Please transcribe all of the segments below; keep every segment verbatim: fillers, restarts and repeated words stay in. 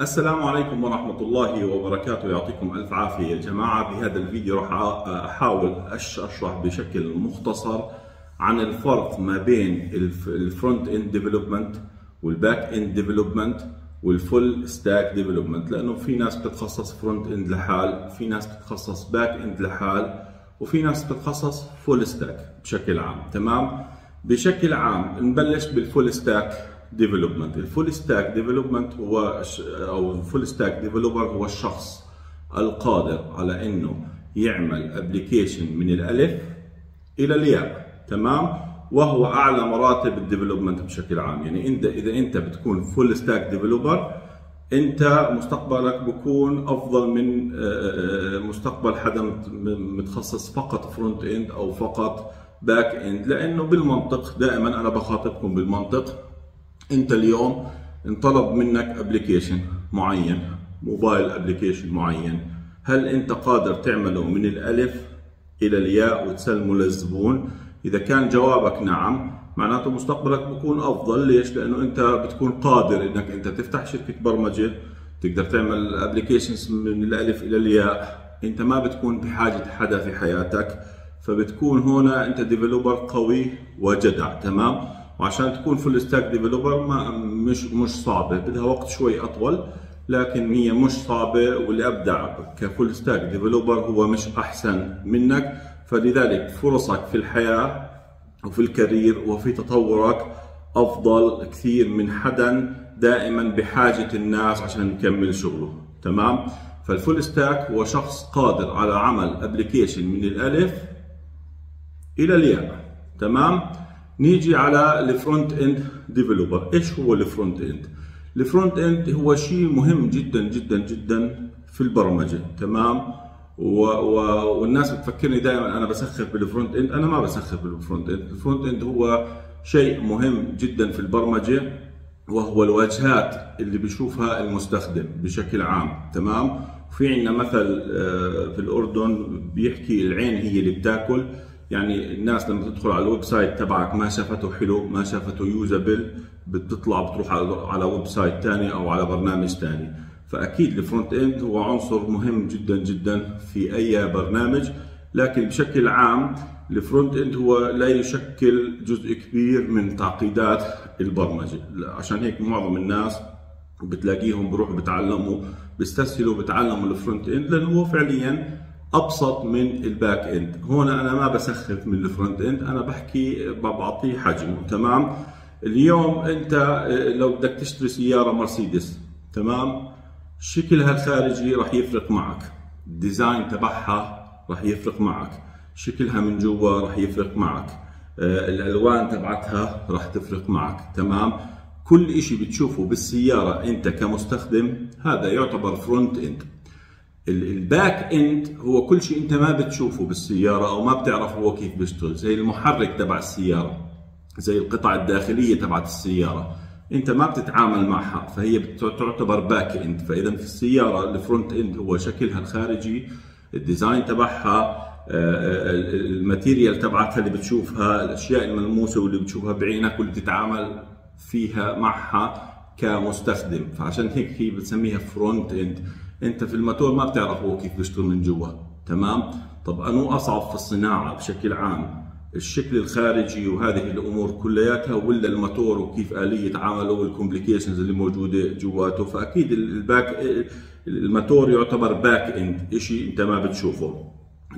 السلام عليكم ورحمة الله وبركاته، يعطيكم ألف عافية يا جماعة. بهذا الفيديو راح أحاول أشرح بشكل مختصر عن الفرق ما بين الفرونت اند ديفلوبمنت والباك اند ديفلوبمنت والفول ستاك ديفلوبمنت، لأنه في ناس بتتخصص فرونت اند لحال، في ناس بتتخصص باك اند لحال، وفي ناس بتتخصص فول ستاك بشكل عام. تمام؟ بشكل عام نبلش بالفول ستاك ديفلوبمنت. الفول ستاك ديفلوبمنت هو او الفول ستاك ديفلوبر هو الشخص القادر على انه يعمل ابلكيشن من الالف الى الياء، تمام؟ وهو اعلى مراتب الديفلوبمنت بشكل عام. يعني انت اذا انت بتكون فول ستاك ديفلوبر انت مستقبلك بكون افضل من مستقبل حدا متخصص فقط فرونت اند او فقط باك اند، لانه بالمنطق دائما انا بخاطبكم بالمنطق. انت اليوم انطلب منك ابلكيشن معين، موبايل ابلكيشن معين، هل انت قادر تعمله من الالف الى الياء وتسلمه للزبون؟ اذا كان جوابك نعم، معناته مستقبلك بكون افضل. ليش؟ لانه انت بتكون قادر انك انت تفتح شركه برمجه، تقدر تعمل ابلكيشنز من الالف الى الياء، انت ما بتكون بحاجه حدا في حياتك، فبتكون هنا انت ديفلوبر قوي وجدع. تمام؟ وعشان تكون فول ستاك ديفلوبر ما مش مش صعبه، بدها وقت شوي اطول، لكن هي مش صعبه، واللي ابدع كفول ستاك ديفلوبر هو مش احسن منك، فلذلك فرصك في الحياه وفي الكارير وفي تطورك افضل كثير من حدا دائما بحاجه الناس عشان يكمل شغله. تمام؟ فالفول ستاك هو شخص قادر على عمل ابلكيشن من الالف الى الياء. تمام؟ نيجي على الفرونت اند ديفلوبر. ايش هو الفرونت اند؟ الفرونت اند هو شيء مهم جدا جدا جدا في البرمجه. تمام؟ و و والناس بتفكرني دائما انا بسخر بالفرونت اند، انا ما بسخر بالفرونت اند. الفرونت اند هو شيء مهم جدا في البرمجه، وهو الواجهات اللي بيشوفها المستخدم بشكل عام. تمام؟ في عندنا مثل في الاردن بيحكي العين هي اللي بتاكل، يعني الناس لما تدخل على الويب سايت تبعك ما شافته حلو، ما شافته يوزابل، بتطلع بتروح على ويب سايت ثاني او على برنامج ثاني. فاكيد الفرونت اند هو عنصر مهم جدا جدا في اي برنامج، لكن بشكل عام الفرونت اند هو لا يشكل جزء كبير من تعقيدات البرمجه، عشان هيك معظم الناس بتلاقيهم بروحوا بتعلموا بيستسهلوا بتعلموا الفرونت اند، لانه هو فعليا ابسط من الباك اند. هنا انا ما بسخف من الفرونت اند، انا بحكي بعطيه حجمه. تمام؟ اليوم انت لو بدك تشتري سياره مرسيدس، تمام، شكلها الخارجي راح يفرق معك، الديزاين تبعها راح يفرق معك، شكلها من جوا راح يفرق معك، الالوان تبعتها راح تفرق معك. تمام؟ كل اشي بتشوفه بالسياره انت كمستخدم هذا يعتبر فرونت اند. الباك اند هو كل شيء انت ما بتشوفه بالسياره او ما بتعرف هو كيف بيشتغل، زي المحرك تبع السياره، زي القطع الداخليه تبعت السياره، انت ما بتتعامل معها، فهي بتعتبر باك اند. فاذا في السياره الفرونت اند هو شكلها الخارجي، الديزاين تبعها، الماتيريال تبعتها اللي بتشوفها، الاشياء الملموسه واللي بتشوفها بعينك واللي بتتعامل فيها معها كمستخدم، فعشان هيك هي بنسميها فرونت اند. انت في الماتور ما بتعرف هو كيف بيشتغل من جوا. تمام؟ طب انو اصعب في الصناعه بشكل عام، الشكل الخارجي وهذه الامور كلياتها، ولا الماتور وكيف اليه عمله والكومبليكيشنز اللي موجوده جواته؟ فاكيد الباك الماتور يعتبر باك اند، شيء انت ما بتشوفه.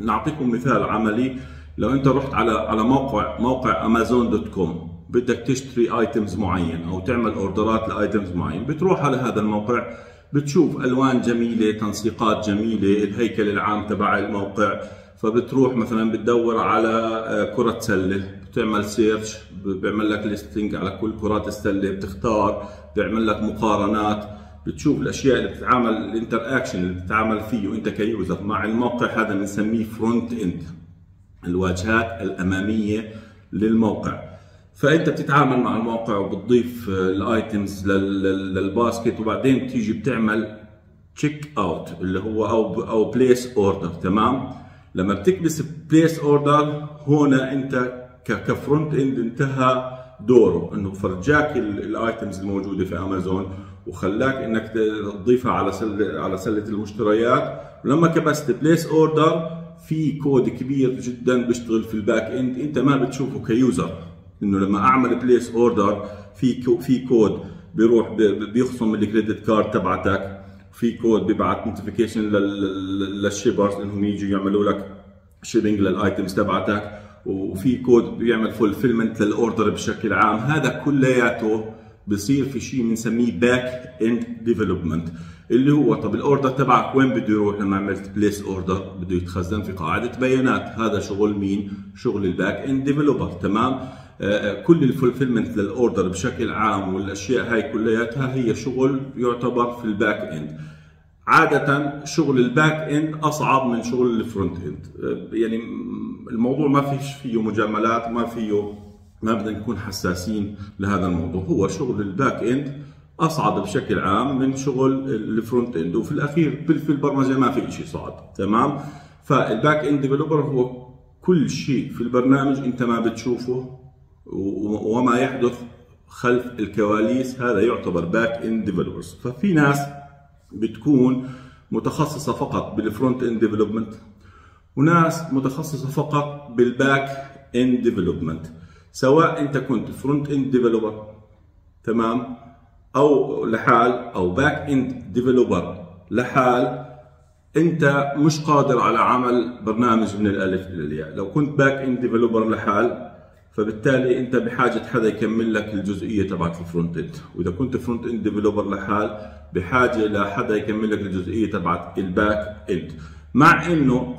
نعطيكم مثال عملي، لو انت رحت على على موقع موقع امازون دوت كوم، بدك تشتري ايتمز معين او تعمل اوردرات لايتمز معين، بتروح على هذا الموقع بتشوف الوان جميله، تنسيقات جميله، الهيكل العام تبع الموقع، فبتروح مثلا بتدور على كره سله، بتعمل سيرش، بيعمل لك ليستنج على كل كرات السله، بتختار، بيعمل لك مقارنات، بتشوف الاشياء اللي بتتعامل، الانتر اكشن اللي بتتعامل فيه وانت كيوزر مع الموقع، هذا بنسميه فرونت اند، الواجهات الاماميه للموقع. فانت بتتعامل مع الموقع وبتضيف الايتمز للباسكت، وبعدين تيجي بتعمل تشيك اوت اللي هو او او بليس اوردر. تمام؟ لما بتكبس بليس اوردر هنا انت كفرونت اند انتهى دوره انه فرجاك الايتمز الموجوده في امازون وخلاك انك تضيفها على سله على سله المشتريات. ولما كبست بليس اوردر في كود كبير جدا بيشتغل في الباك اند انت ما بتشوفه كيوزر، انه لما اعمل بليس اوردر في في كود بيروح بيخصم الكريدت كارد تبعتك، في كود بيبعت نوتيفيكيشن للشيبرز انهم يجوا يعملوا لك شيبنج للايتمز تبعتك، وفي كود بيعمل فولفيلمنت للاوردر بشكل عام. هذا كلياته بصير في شيء بنسميه باك اند ديفلوبمنت، اللي هو طب الاوردر تبعك وين بده يروح لما عملت بليس اوردر؟ بده يتخزن في قاعده بيانات. هذا شغل مين؟ شغل الباك اند ديفلوبر. تمام. كل الفولفيلمنت للاوردر بشكل عام والاشياء هاي كلياتها هي شغل يعتبر في الباك اند. عادة شغل الباك اند اصعب من شغل الفرونت اند، يعني الموضوع ما فيش فيه مجاملات، ما فيه ما بدنا نكون حساسين لهذا الموضوع. هو شغل الباك اند اصعب بشكل عام من شغل الفرونت اند، وفي الاخير في البرمجه ما في شيء صعب. تمام. فالباك اند ديفلوبر هو كل شيء في البرنامج انت ما بتشوفه وما يحدث خلف الكواليس، هذا يعتبر باك اند ديفلوبرز. ففي ناس بتكون متخصصه فقط بالفرونت اند ديفلوبمنت، وناس متخصصه فقط بالباك اند ديفلوبمنت، سواء انت كنت فرونت اند ديفلوبر تمام او لحال، او باك اند ديفلوبر لحال. انت مش قادر على عمل برنامج من الالف الى الياء. لو كنت باك اند ديفلوبر لحال فبالتالي انت بحاجه حدا يكمل لك الجزئيه تبعت الفرونت اند، واذا كنت فرونت اند ديفلوبر لحال بحاجه لحدا يكمل لك الجزئيه تبعت الباك اند. مع انه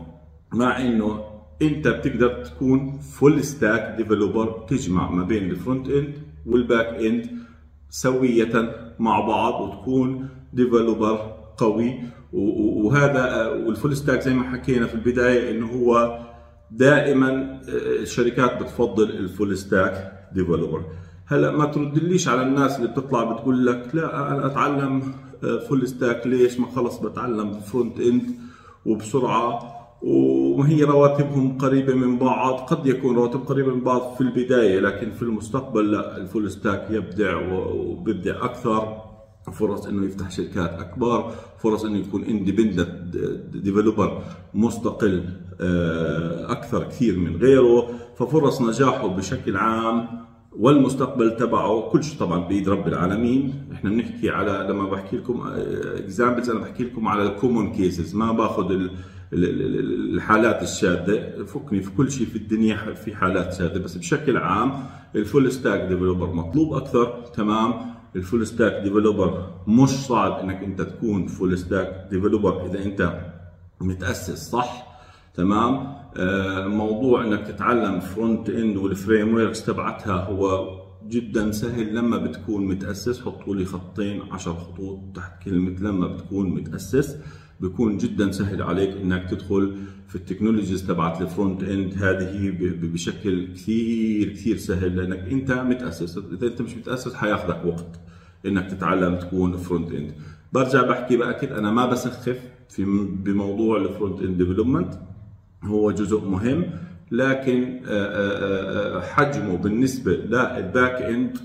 مع انه انت بتقدر تكون فول ستاك ديفلوبر، تجمع ما بين الفرونت اند والباك اند سويه مع بعض وتكون ديفلوبر قوي. وهذا والفول ستاك زي ما حكينا في البدايه انه هو دائما الشركات بتفضل الفول ستاك ديفلوبر. هلا ما تردليش على الناس اللي بتطلع بتقول لك لا انا اتعلم فول ستاك ليش، ما خلص بتعلم فرونت اند وبسرعه، وهي رواتبهم قريبه من بعض. قد يكون رواتب قريبه من بعض في البدايه، لكن في المستقبل لا، الفول ستاك يبدع وبيبدع اكثر، فرص انه يفتح شركات اكبر، فرص انه يكون اندبندنت ديفلوبر مستقل اكثر كثير من غيره، ففرص نجاحه بشكل عام والمستقبل تبعه كل شيء طبعا بيد رب العالمين. احنا بنحكي على لما بحكي لكم اكزامبلز انا بحكي لكم على الكومون كيسز، ما باخذ الحالات الشاذه، فكني في كل شيء في الدنيا في حالات شاذه، بس بشكل عام الفول ستاك ديفلوبر مطلوب اكثر. تمام. الفول ستاك ديفلوبر مش صعب انك انت تكون فول ستاك ديفلوبر اذا انت متاسس صح. تمام. موضوع انك تتعلم فرونت اند والفريم وركس تبعتها هو جدا سهل لما بتكون متاسس. حطوا لي خطين عشر خطوط تحت كلمه لما بتكون متاسس، بيكون جدا سهل عليك انك تدخل في التكنولوجيز تبعت الفرونت اند هذه بشكل كثير كثير سهل لانك انت متاسس. اذا انت مش متاسس حياخذك وقت انك تتعلم تكون فرونت اند. برجع بحكي باكد انا ما بسخف في بموضوع الفرونت اند ديفلوبمنت، هو جزء مهم، لكن حجمه بالنسبه للباك اند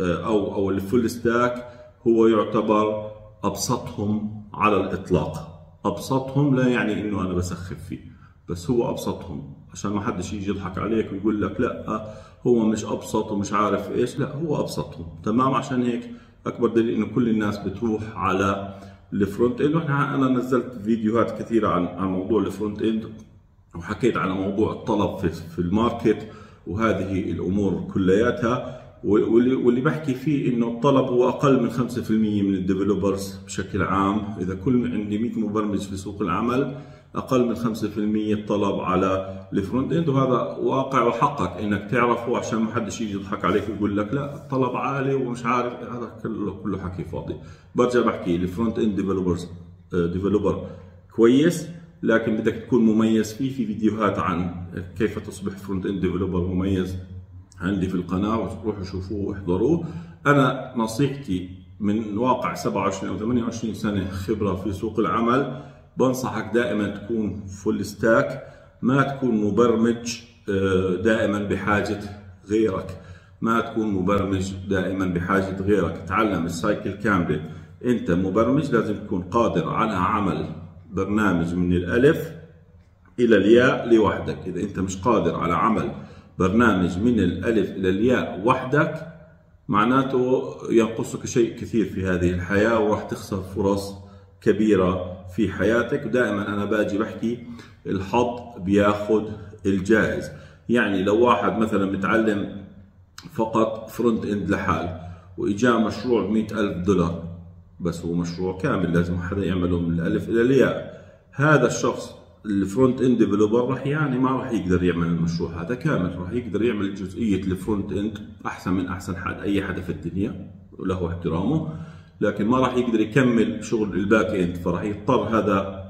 او او الفول ستاك هو يعتبر ابسطهم على الاطلاق. ابسطهم لا يعني انه انا بسخف فيه، بس هو ابسطهم عشان ما حدش يجي يضحك عليك ويقول لك لا هو مش ابسط ومش عارف ايش، لا هو ابسطهم. تمام. عشان هيك اكبر دليل انه كل الناس بتروح على الفرونت اند. انا نزلت فيديوهات كثيره عن عن موضوع الفرونت اند وحكيت على موضوع الطلب في, في الماركت وهذه الامور كلياتها، واللي واللي بحكي فيه انه الطلب هو اقل من خمسة بالمئة من الديفلوبرز بشكل عام. اذا كل عندي مئة مبرمج في سوق العمل اقل من خمسة بالمئة الطلب على الفرونت اند، وهذا واقع وحقك انك تعرفه عشان ما حدش يجي يضحك عليك ويقول لك لا الطلب عالي ومش عارف، هذا كله كله حكي فاضي. برجع بحكي الفرونت اند ديفلوبرز ديفلوبر كويس، لكن بدك تكون مميز فيه. في فيديوهات عن كيف تصبح فرونت اند ديفلوبر مميز عندي في القناه، روحوا شوفوه واحضروه. انا نصيحتي من واقع سبعة وعشرين او ثمانية وعشرين سنه خبره في سوق العمل، بنصحك دائما تكون فول ستاك، ما تكون مبرمج دائما بحاجه غيرك، ما تكون مبرمج دائما بحاجة غيرك، تعلم السايكل كاملة. انت مبرمج لازم تكون قادر على عمل برنامج من الالف الى الياء لوحدك. اذا انت مش قادر على عمل برنامج من الالف الى الياء وحدك، معناته ينقصك شيء كثير في هذه الحياة، وراح تخسر فرص كبيرة في حياتك. ودائما انا باجي بحكي الحظ بياخد الجائز. يعني لو واحد مثلا متعلم فقط فرونت اند لحال واجاه مشروع مئة ألف دولار، بس هو مشروع كامل لازم حدا يعمله من الالف الى الياء، هذا الشخص الفرونت اند ديفلوبر راح يعني ما راح يقدر يعمل المشروع هذا كامل، راح يقدر يعمل جزئيه الفرونت اند احسن من احسن حد اي حدا في الدنيا وله احترامه، لكن ما راح يقدر يكمل شغل الباك اند. فراح يضطر هذا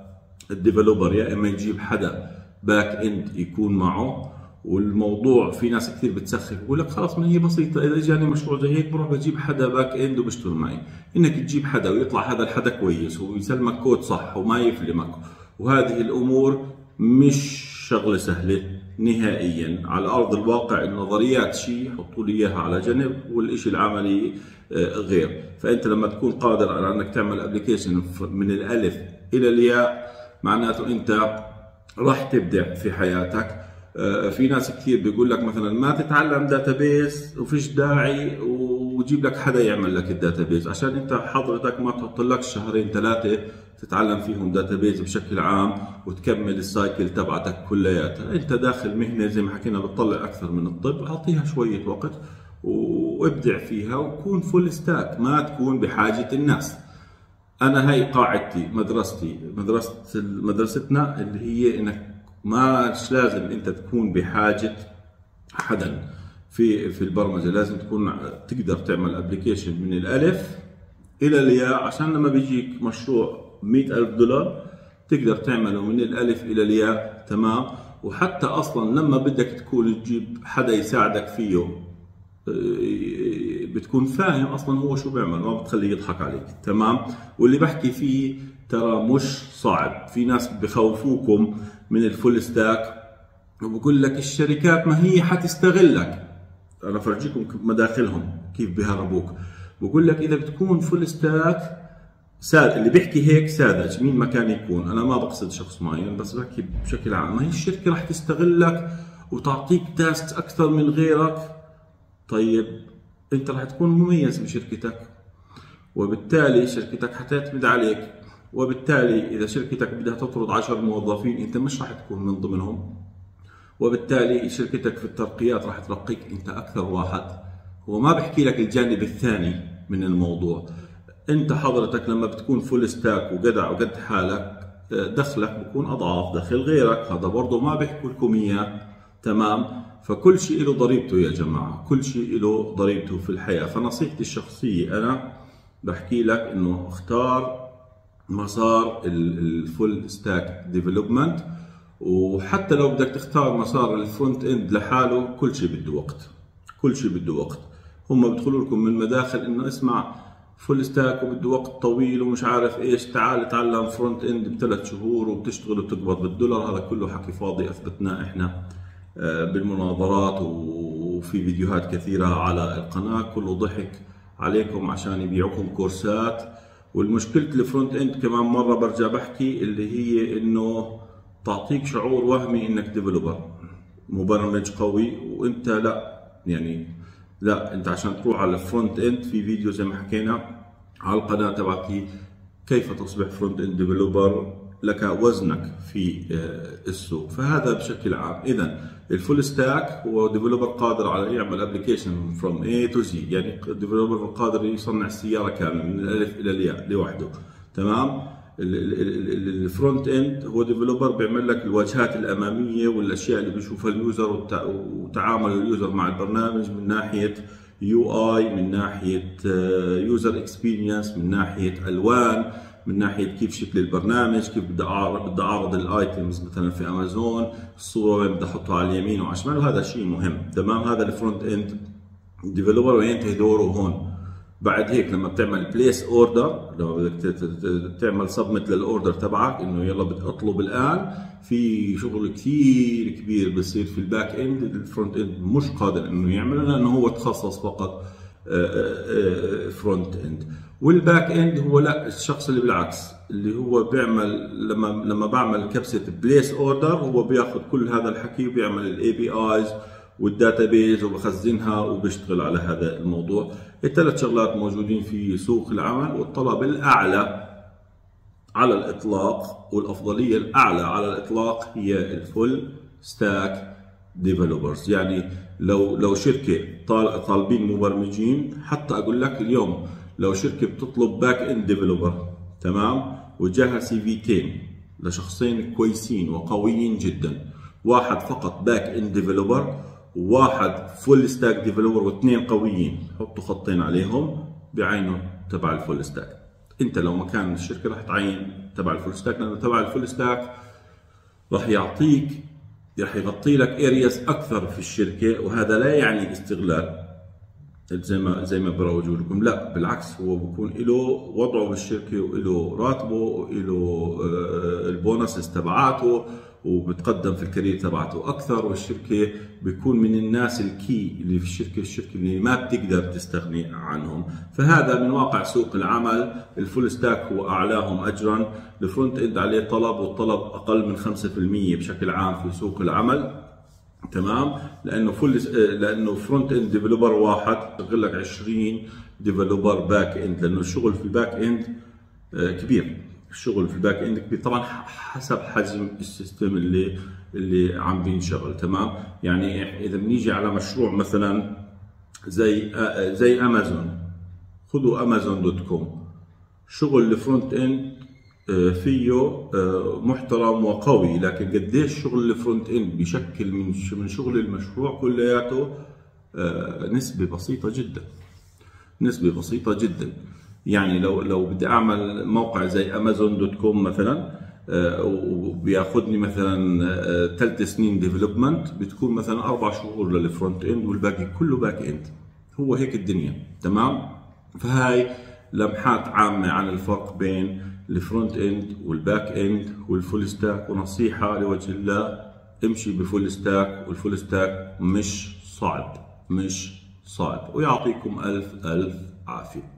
الديفلوبر يا اما يجيب حدا باك اند يكون معه. والموضوع في ناس كثير بتسخف بقول لك خلاص ما هي بسيطه، اذا اجاني مشروع زي هيك بروح بجيب حدا باك اند وبشتغل معي. انك تجيب حدا ويطلع هذا الحدا كويس ويسلمك كود صح وما يفلمك، وهذه الامور مش شغله سهله نهائيا على ارض الواقع. النظريات شيء حطوا لي اياها على جنب والشيء العملي غير. فانت لما تكون قادر على انك تعمل ابلكيشن من الالف الى الياء، معناته انت راح تبدع في حياتك. في ناس كثير بيقول لك مثلا ما تتعلم داتابيس وفيش داعي، وجيب لك حدا يعمل لك الداتابيس، عشان انت حضرتك ما تحط لك شهرين ثلاثه تتعلم فيهم داتابيس بشكل عام وتكمل السايكل تبعتك كلياتها. انت داخل مهنه زي ما حكينا بتطلع اكثر من الطب، اعطيها شويه وقت وابدع فيها وكون فول ستاك، ما تكون بحاجه الناس. انا هي قاعدتي مدرستي مدرسه مدرستنا اللي هي انك ماش لازم انت تكون بحاجه حدا في في البرمجه، لازم تكون تقدر تعمل ابلكيشن من الالف الى الياء، عشان لما بيجيك مشروع مئة ألف دولار تقدر تعمله من الالف الى الياء. تمام. وحتى اصلا لما بدك تكون تجيب حدا يساعدك فيه بتكون فاهم اصلا هو شو بيعمل، ما بتخليه يضحك عليك. تمام. واللي بحكي فيه ترى مش صعب. في ناس بخوفوكم من الفول ستاك وبقول لك الشركات ما هي حتستغلك. انا فرجيكم مداخلهم كيف بهربوك. بقول لك اذا بتكون فول ستاك ساد، اللي بيحكي هيك ساذج مين ما كان يكون، انا ما بقصد شخص معين بس بحكي بشكل عام، ما هي الشركه راح تستغلك وتعطيك تاسك اكثر من غيرك. طيب انت راح تكون مميز بشركتك وبالتالي شركتك حتعتمد عليك، وبالتالي إذا شركتك بدها تطرد عشر موظفين أنت مش راح تكون من ضمنهم، وبالتالي شركتك في الترقيات راح ترقيك أنت أكثر واحد. هو ما بحكي لك الجانب الثاني من الموضوع، أنت حضرتك لما بتكون فول ستاك وجدع وقد حالك دخلك بكون أضعاف دخل غيرك، هذا برضه ما بيحكوا لكم إياه. تمام. فكل شيء له ضريبته يا جماعة، كل شيء له ضريبته في الحياة. فنصيحتي الشخصية أنا بحكي لك إنه اختار مسار الفول ستاك ديفلوبمنت، وحتى لو بدك تختار مسار الفرونت اند لحاله كل شيء بده وقت، كل شيء بده وقت. هم بيدخلوا لكم من مداخل انه اسمع فول ستاك وبده وقت طويل ومش عارف ايش، تعال تعلم فرونت اند بثلاث شهور وبتشتغل وبتقبض بالدولار. هذا كله حكي فاضي، اثبتناه احنا بالمناظرات وفي فيديوهات كثيره على القناه، كله ضحك عليكم عشان يبيعوكم كورسات. والمشكلة الفرونت اند كمان مرة برجع بحكي اللي هي انه تعطيك شعور وهمي انك ديفلوبر مبرمج قوي وانت لا، يعني لا، انت عشان تروح على الفرونت اند في فيديو زي ما حكينا على القناة تبعتي كيف تصبح فرونت اند ديفلوبر لك وزنك في السوق. فهذا بشكل عام. اذا الفول ستاك هو ديفلوبر قادر على يعمل ابلكيشن فروم اي تو زي، يعني ديفلوبر قادر يصنع السياره كامله من الالف الى الياء لوحده. تمام. الفرونت اند هو ديفلوبر بيعمل لك الواجهات الاماميه والاشياء اللي بيشوفها اليوزر وتعامل اليوزر مع البرنامج من ناحيه يو اي، من ناحيه يوزر اكسبيرينس، من ناحيه الوان، من ناحيه كيف شكل البرنامج، كيف بدي اعرض بدي اعرض الايتمز مثلا في امازون، الصوره وين بدي احطها على اليمين وعلى الشمال، وهذا شيء مهم. تمام. هذا الفرونت اند ديفلوبر وينتهي دوره هون. بعد هيك لما بتعمل بليس اوردر، لما بدك تعمل سبمت للاوردر تبعك انه يلا بدي اطلب الان، في شغل كثير كبير بصير في الباك اند، الفرونت اند مش قادر انه يعمله لانه هو تخصص فقط فرونت اند. والباك اند هو لا، الشخص اللي بالعكس اللي هو بيعمل، لما لما بعمل كبسه بليس اوردر هو بياخذ كل هذا الحكي وبيعمل الاي بي ايز والداتابيز وبخزنها وبشتغل على هذا الموضوع. الثلاث شغلات موجودين في سوق العمل، والطلب الاعلى على الاطلاق والافضليه الاعلى على الاطلاق هي الفول ستاك ديفلوبرز. يعني لو لو شركه طالبين مبرمجين، حتى اقول لك اليوم لو شركه بتطلب باك اند ديفلوبر تمام وجاها سي فيتين لشخصين كويسين وقويين جدا، واحد فقط باك اند ديفلوبر وواحد فول ستاك ديفلوبر واثنين قويين، حطوا خطين عليهم بعينه تبع الفول ستاك. انت لو مكان الشركه راح تعين تبع الفول ستاك، لانه تبع الفول ستاك راح يعطيك، راح يغطي لك ارياس اكثر في الشركه، وهذا لا يعني استغلال زي ما زي ما بروجوا لكم، لا بالعكس هو بكون له وضعه بالشركه وله راتبه وله البونص تبعاته وبتقدم في الكارير تبعته اكثر، والشركه بيكون من الناس الكي اللي في الشركه، الشركه اللي ما بتقدر تستغني عنهم. فهذا من واقع سوق العمل، الفول ستاك هو اعلاهم اجرا، الفرونت اند عليه طلب، والطلب اقل من خمسة بالمئة بشكل عام في سوق العمل تمام، لانه فول لانه فرونت اند ديفلوبر واحد بشغل لك عشرين ديفلوبر باك اند، لانه الشغل في الباك اند كبير، الشغل في الباك اند كبير طبعا حسب حجم السيستم اللي اللي عم بينشغل تمام. يعني اذا بنيجي على مشروع مثلا زي زي امازون، خذوا امازون دوت كوم، شغل الفرونت اند فيه محترم وقوي، لكن قديش شغل الفرونت اند بشكل من شغل المشروع كلياته نسبه بسيطه جدا، نسبه بسيطه جدا. يعني لو لو بدي اعمل موقع زي امازون دوت كوم مثلا وبياخذني مثلا ثلاث سنين ديفلوبمنت، بتكون مثلا اربع شهور للفرونت اند والباقي كله باك اند، هو هيك الدنيا تمام. فهاي لمحات عامه عن الفرق بين الفرونت اند والباك اند والفول ستاك، ونصيحه لوجه الله امشي بفول ستاك، والفول ستاك مش صعب، مش صعب، ويعطيكم الف الف عافيه.